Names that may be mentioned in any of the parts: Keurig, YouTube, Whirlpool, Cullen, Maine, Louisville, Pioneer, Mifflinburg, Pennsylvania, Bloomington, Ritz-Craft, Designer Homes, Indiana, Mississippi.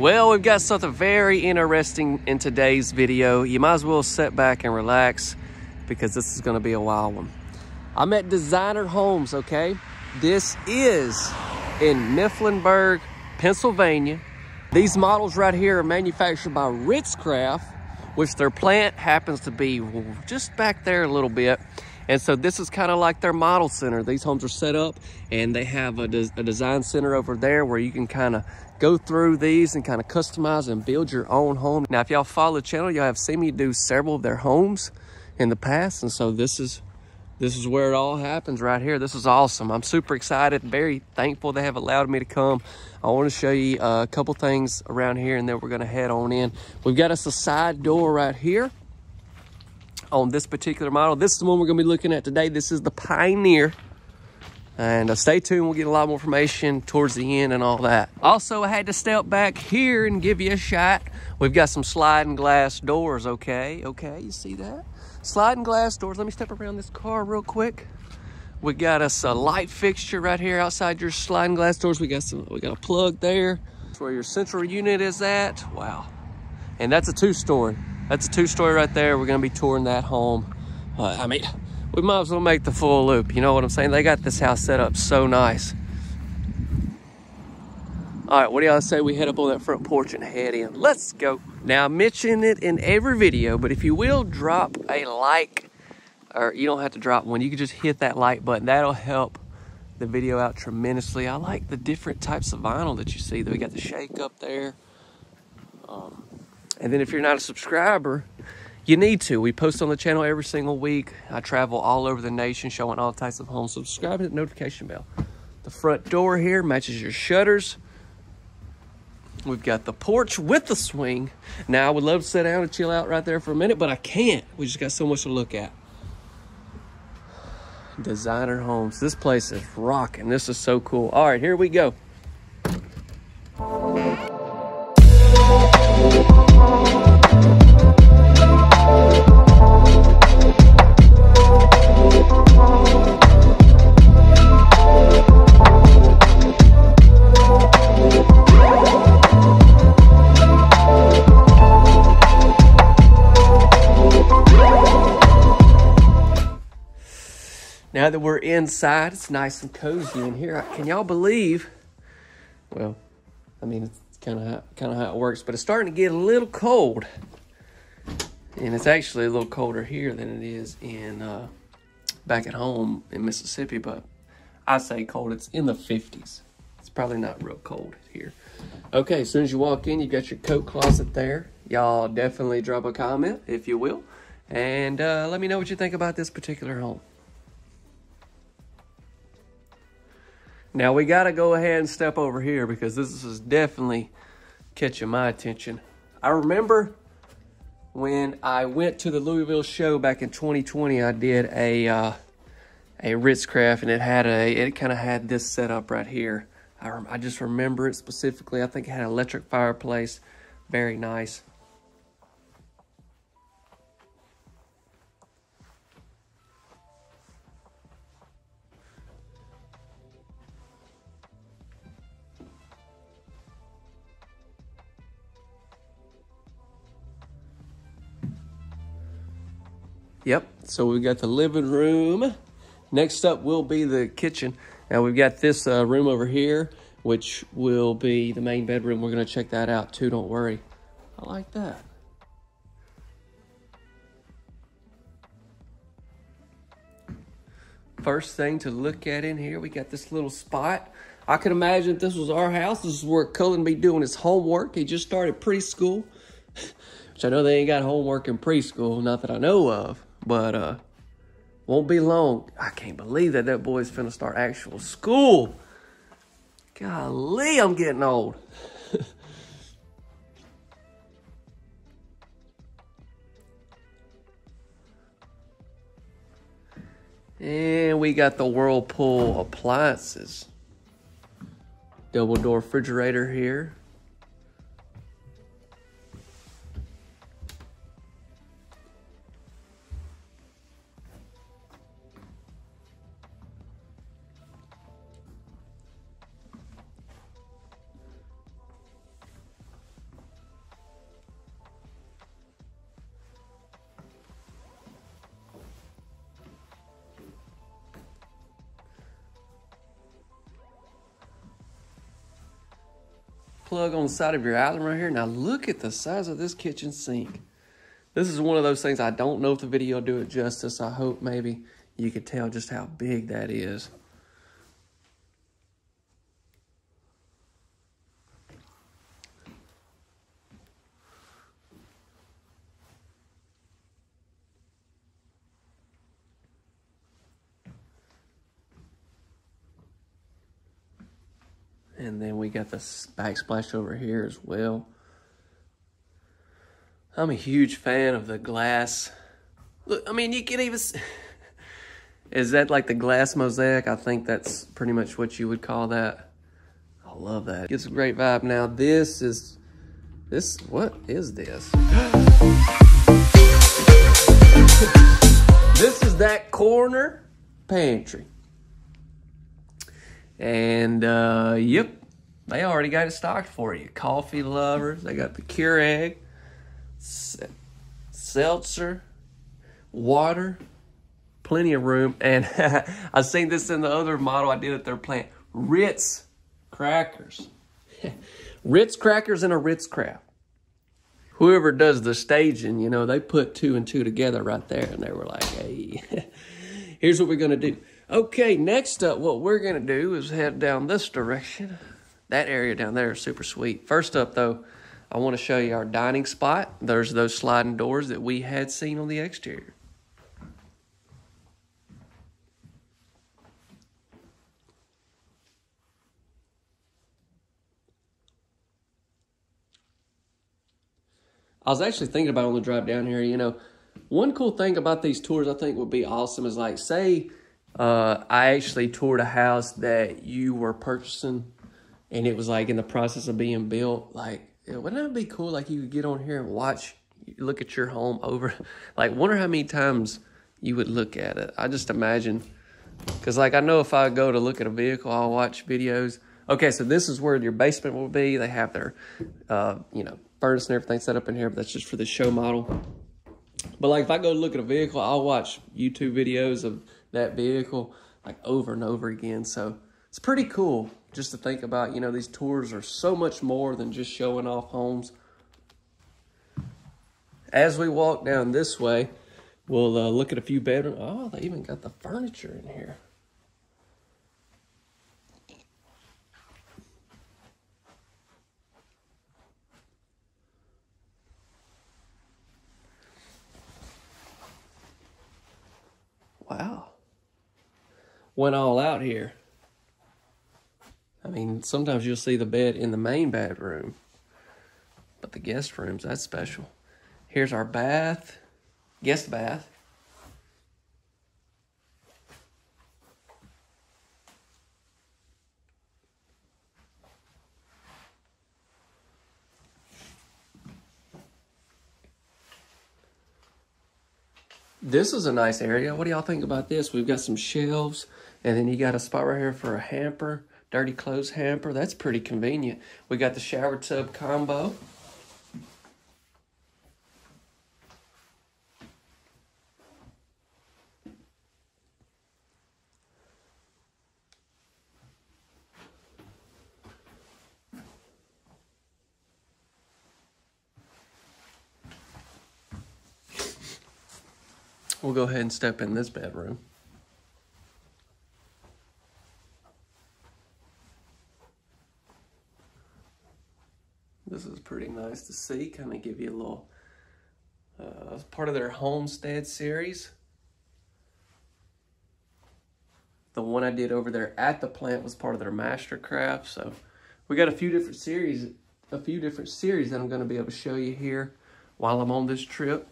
Well, we've got something very interesting in today's video. You might as well sit back and relax because this is going to be a wild one. I'm at Designer Homes, okay? This is in Mifflinburg, Pennsylvania. These models right here are manufactured by Ritz-Craft, which their plant happens to be just back there a little bit. And so this is kind of like their model center. These homes are set up and they have a design center over there where you can kind of go through these and kind of customize and build your own home. Now, if y'all follow the channel, y'all have seen me do several of their homes in the past. And so this is where it all happens right here. This is awesome. I'm super excited, very thankful they have allowed me to come. I want to show you a couple things around here and then we're going to head on in. We've got us a side door right here on this particular model. This is the one we're going to be looking at today. This is the Pioneer. And stay tuned, we'll get a lot more information towards the end and all that. Also, I had to step back here and give you a shot. We've got some sliding glass doors, okay, you see that? Sliding glass doors. Let me step around this car real quick. We got us a light fixture right here outside your sliding glass doors. We got a plug there. That's where your central unit is at. Wow. And that's a two-story. That's a two-story right there. We're gonna be touring that home. I mean, we might as well make the full loop. You know what I'm saying? They got this house set up so nice. All right, what do y'all say we head up on that front porch and head in? Let's go. Now, I mention it in every video, but if you will drop a like, or you don't have to drop one, you can just hit that like button. That'll help the video out tremendously. I like the different types of vinyl that you see. We got the shake up there. And then if you're not a subscriber, you need to. We post on the channel every single week. I travel all over the nation showing all types of homes. Subscribe to the notification bell. The front door here matches your shutters. We've got the porch with the swing. Now, I would love to sit down and chill out right there for a minute, but I can't. We just got so much to look at. Designer Homes. This place is rocking. This is so cool. All right, here we go. Now that we're inside, it's nice and cozy in here. Can y'all believe? Well, I mean, it's kind of how it works, but it's starting to get a little cold, and it's actually a little colder here than it is in back at home in Mississippi. But I say cold; it's in the 50s. It's probably not real cold here. Okay, as soon as you walk in, you got your coat closet there. Y'all definitely drop a comment if you will, and let me know what you think about this particular home. Now, we got to go ahead and step over here because this is definitely catching my attention. I remember when I went to the Louisville show back in 2020, I did a Ritz-Craft, and it kind of had this set up right here. I just remember it specifically. I think it had an electric fireplace. Very nice. Yep, so we've got the living room. Next up will be the kitchen. Now, we've got this room over here, which will be the main bedroom. We're going to check that out, too. Don't worry. I like that. First thing to look at in here, we got this little spot. I could imagine if this was our house, this is where Cullen be doing his homework. He just started preschool, which I know they ain't got homework in preschool, not that I know of. But won't be long. I can't believe that boy's finna start actual school. Golly, I'm getting old. And we got the Whirlpool appliances. Double door refrigerator here. plug on the side of your island right here. Now look at the size of this kitchen sink. This is one of those things, I don't know if the video will do it justice. I hope maybe you could tell just how big that is. And then we got the backsplash over here as well. I'm a huge fan of the glass. Look, I mean, you can even see. Is that like the glass mosaic? I think that's pretty much what you would call that. I love that. It gets a great vibe. Now this is, what is this? This is that corner pantry. And yep, they already got it stocked for you. Coffee lovers, they got the Keurig, seltzer, water, plenty of room. And I've seen this in the other model I did at their plant, Ritz crackers. Ritz crackers and a Ritz-Craft. Whoever does the staging, you know, they put 2 and 2 together right there. And they were like, hey, here's what we're going to do. Okay, next up, what we're going to do is head down this direction. That area down there is super sweet. First up, though, I want to show you our dining spot. There's those sliding doors that we had seen on the exterior. I was actually thinking about on the drive down here, you know, one cool thing about these tours I think would be awesome is like, say, I actually toured a house that you were purchasing and it was like in the process of being built. Like, wouldn't that be cool? Like you could get on here and watch, look at your home over, like wonder how many times you would look at it. I just imagine, cause like, I know if I go to look at a vehicle, I'll watch videos. Okay. So this is where your basement will be. They have their, you know, furnace and everything set up in here, but that's just for the show model. But like, if I go look at a vehicle, I'll watch YouTube videos of that vehicle like over and over again. So it's pretty cool just to think about, you know, these tours are so much more than just showing off homes. As we walk down this way, we'll look at a few bedrooms. Oh, they even got the furniture in here. Wow. Went all out here. I mean, sometimes you'll see the bed in the main bedroom, but the guest rooms, that's special. Here's our bath, guest bath. This is a nice area. What do y'all think about this? We've got some shelves, and then you got a spot right here for a hamper, dirty clothes hamper. That's pretty convenient. We got the shower tub combo. We'll go ahead and step in this bedroom. This is pretty nice to see, kind of give you a little, part of their homestead series. The one I did over there at the plant was part of their master craft. So we got a few different series that I'm going to be able to show you here while I'm on this trip.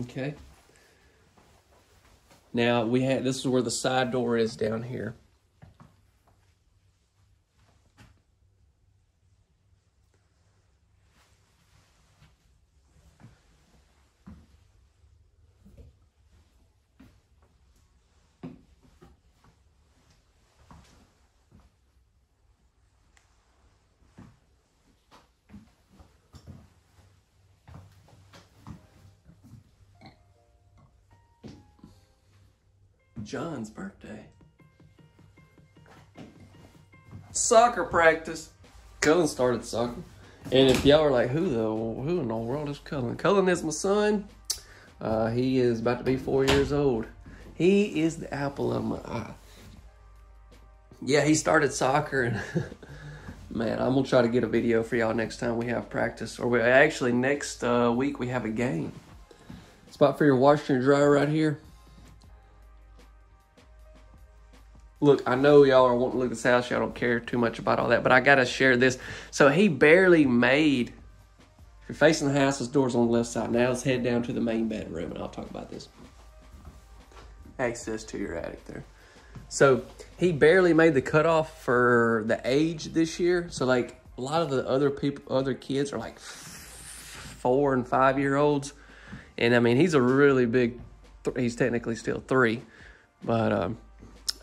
Okay. Now we had, this is where the side door is down here. John's birthday. Soccer practice. Cullen started soccer. And if y'all are like, who in the world is Cullen? Cullen is my son. He is about to be 4 years old. He is the apple of my eye. Yeah, he started soccer, and man, I'm gonna try to get a video for y'all next time we have practice, or we actually next week we have a game. Spot for your washer and dryer right here. Look, I know y'all are wanting to look at this house. Y'all don't care too much about all that, but I gotta share this. So he barely made. If you're facing the house, his door's on the left side. Now let's head down to the main bedroom, and I'll talk about this. Access to your attic there. So he barely made the cutoff for the age this year. So like a lot of the other people, other kids are like 4 and 5 year olds. And I mean, he's a really big, he's technically still 3, but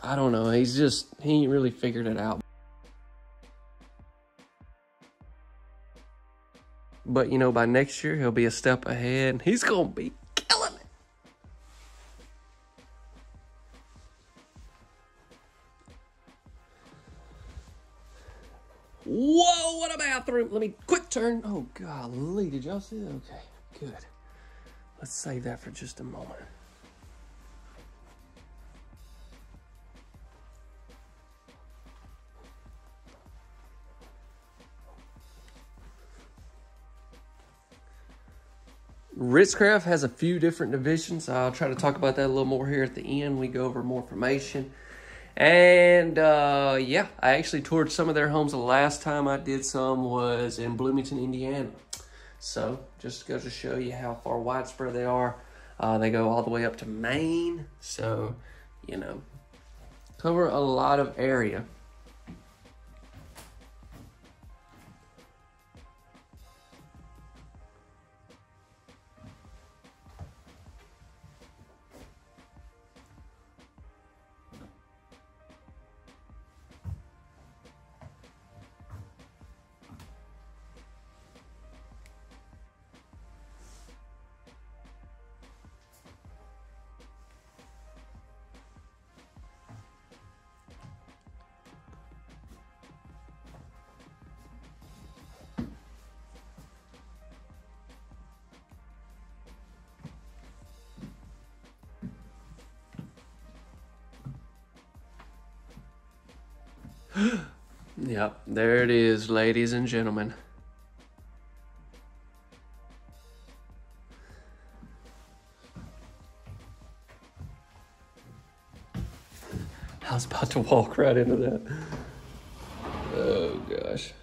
I don't know. He's just, he ain't really figured it out. But you know, by next year, he'll be a step ahead and he's going to be killing it. Whoa, what a bathroom. Let me quick turn. Oh, golly, did y'all see that? Okay, good. Let's save that for just a moment. Ritz-Craft has a few different divisions. I'll try to talk about that a little more here at the end. We go over more information. And yeah, I actually toured some of their homes. The last time I did some was in Bloomington, Indiana. So just goes to show you how far widespread they are. They go all the way up to Maine. So, you know, cover a lot of area. Yep, there it is, ladies and gentlemen. I was about to walk right into that. Oh gosh.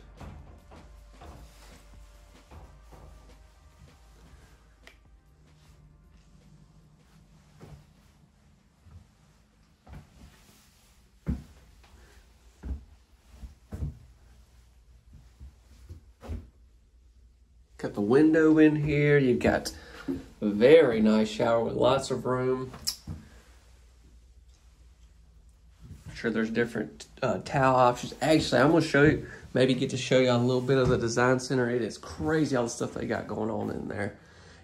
Got the window in here. You've got a very nice shower with lots of room. I'm sure there's different towel options. Actually, I'm gonna show you, maybe get to show y'all a little bit of the design center. It is crazy all the stuff they got going on in there.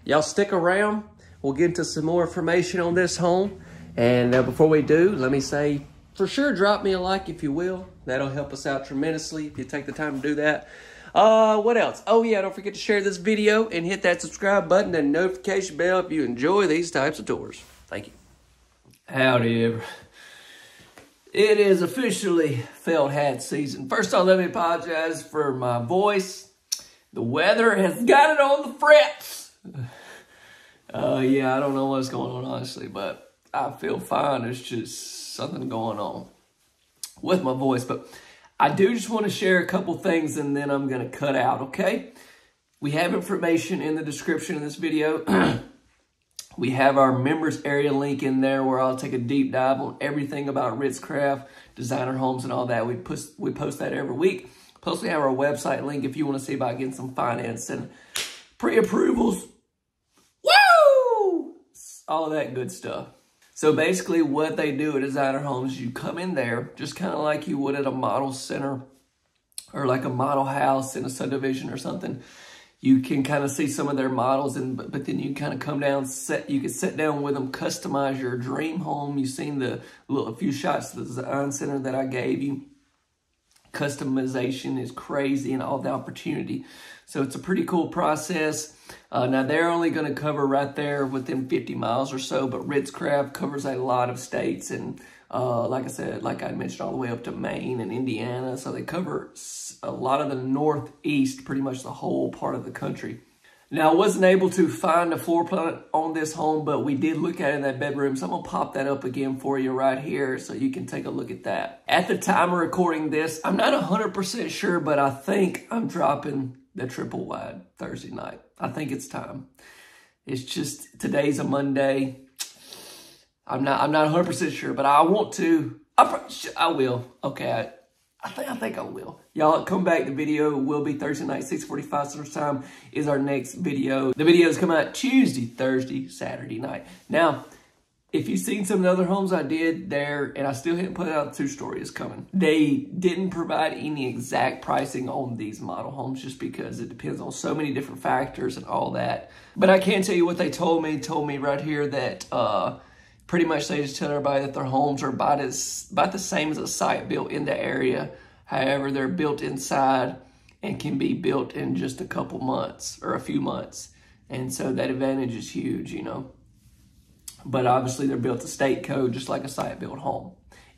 Y'all stick around. We'll get into some more information on this home. And before we do, let me say, for sure, drop me a like if you will. That'll help us out tremendously if you take the time to do that. What else? Oh yeah, don't forget to share this video and hit that subscribe button and notification bell if you enjoy these types of tours. Thank you. Howdy, everyone. It is officially felt hat season. First off, let me apologize for my voice. The weather has got it on the frets. Yeah, I don't know what's going on, honestly, but I feel fine. There's just something going on with my voice, but I do just want to share a couple things and then I'm going to cut out, okay? We have information in the description of this video. We have our members area link in there where I'll take a deep dive on everything about Ritz-Craft, Designer Homes, and all that. We post that every week. Plus, we have our website link if you want to see about getting some finance and pre-approvals. Woo! All that good stuff. So basically what they do at Designer Homes, you come in there just kind of like you would at a model center or like a model house in a subdivision or something. You can kind of see some of their models, and but then you kind of come down, you can sit down with them, customize your dream home. You've seen the little few shots of the design center that I gave you. Customization is crazy and all the opportunity. So it's a pretty cool process. Now they're only going to cover right there within 50 miles or so, but Ritz-Craft covers a lot of states, and like I said, like I mentioned, all the way up to Maine and Indiana. So they cover a lot of the Northeast, pretty much the whole part of the country. Now, I wasn't able to find a floor plan on this home, but we did look at it in that bedroom. So I'm going to pop that up again for you right here so you can take a look at that. At the time of recording this, I'm not 100% sure, but I think I'm dropping the triple wide Thursday night. I think it's time. It's just, today's a Monday. I'm not 100% sure, but I want to. I will. Okay, I think I will. Y'all, come back. The video will be Thursday night, 6:45 Central Time is our next video. The videos come out Tuesday, Thursday, Saturday night. Now, if you've seen some of the other homes I did there, and I still haven't put out, two-story is coming. They didn't provide any exact pricing on these model homes just because it depends on so many different factors and all that. But I can tell you what they told me right here, that pretty much they just tell everybody that their homes are about the same as a site built in the area. However, they're built inside and can be built in just a couple months or a few months. And so that advantage is huge, you know. But obviously they're built to state code just like a site built home.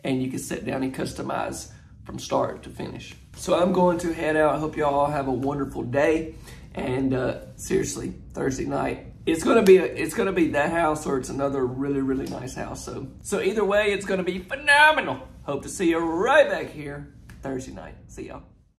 And you can sit down and customize from start to finish. So I'm going to head out. I hope y'all all have a wonderful day. And seriously, Thursday night, it's gonna be that house, or it's another really, really nice house. So either way, it's gonna be phenomenal. Hope to see you right back here Thursday night. See y'all.